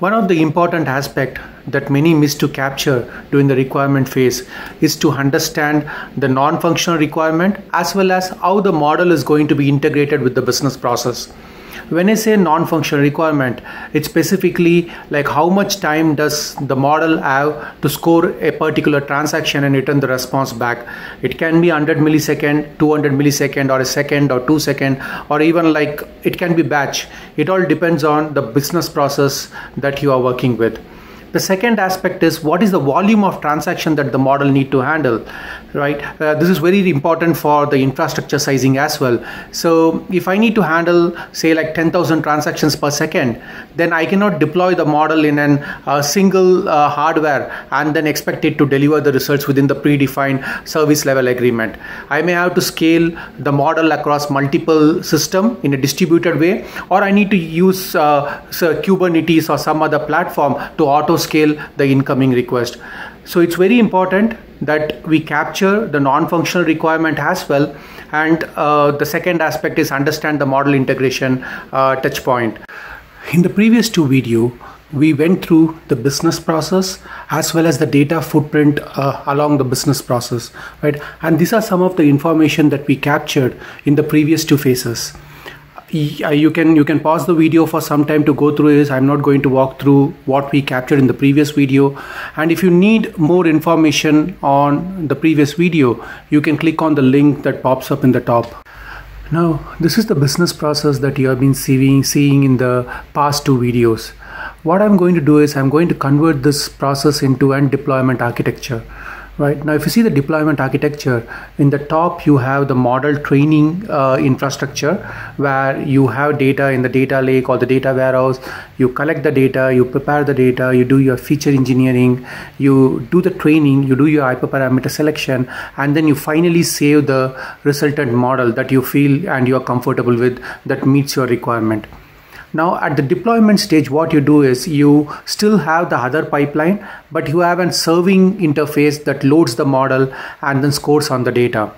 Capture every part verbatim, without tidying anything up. One of the important aspects that many miss to capture during the requirement phase is to understand the non-functional requirement as well as how the model is going to be integrated with the business process. When I say non-functional requirement, it's specifically like how much time does the model have to score a particular transaction and return the response back. It can be one hundred milliseconds, two hundred milliseconds, or a second or two seconds, or even like it can be batch. It all depends on the business process that you are working with. The second aspect is what is the volume of transaction that the model need to handle, right? Uh, this is very important for the infrastructure sizing as well. So if I need to handle, say, like ten thousand transactions per second, then I cannot deploy the model in a uh, single uh, hardware and then expect it to deliver the results within the predefined service level agreement. I may have to scale the model across multiple systems in a distributed way, or I need to use uh, Kubernetes or some other platform to auto scale the incoming request. So it's very important that we capture the non-functional requirement as well. And uh, the second aspect is understand the model integration uh, touch point. In the previous two videos, we went through the business process as well as the data footprint uh, along the business process, right? And these are some of the information that we captured in the previous two phases. You can you can pause the video for some time to go through this. I'm not going to walk through what we captured in the previous video. And if you need more information on the previous video, you can click on the link that pops up in the top. Now, this is the business process that you have been seeing, seeing in the past two videos. What I'm going to do is I'm going to convert this process into an deployment architecture. Right now, if you see the deployment architecture, in the top you have the model training uh, infrastructure, where you have data in the data lake or the data warehouse. You collect the data, you prepare the data, you do your feature engineering, you do the training, you do your hyperparameter selection, and then you finally save the resultant model that you feel and you are comfortable with that meets your requirement. Now at the deployment stage, what you do is you still have the other pipeline, but you have a serving interface that loads the model and then scores on the data.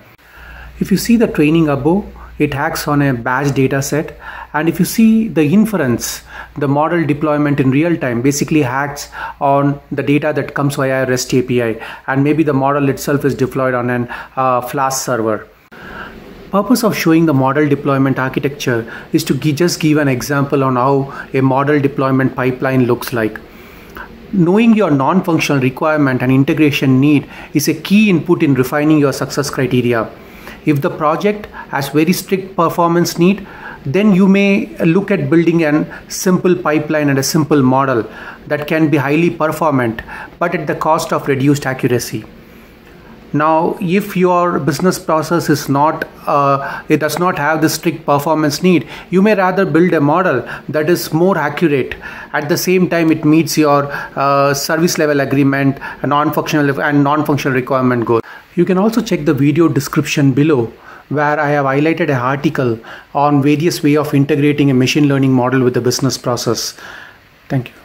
If you see the training above, it acts on a batch data set. And if you see the inference, the model deployment in real time basically acts on the data that comes via REST A P I. And maybe the model itself is deployed on an uh, Flask server. Purpose of showing the model deployment architecture is to just give an example on how a model deployment pipeline looks like. Knowing your non-functional requirement and integration need is a key input in refining your success criteria. If the project has very strict performance need, then you may look at building a simple pipeline and a simple model that can be highly performant, but at the cost of reduced accuracy. Now, if your business process is not, uh, it does not have the strict performance need, you may rather build a model that is more accurate. At the same time, it meets your uh, service level agreement, non-functional and non-functional requirement goals. You can also check the video description below, where I have highlighted an article on various ways of integrating a machine learning model with the business process. Thank you.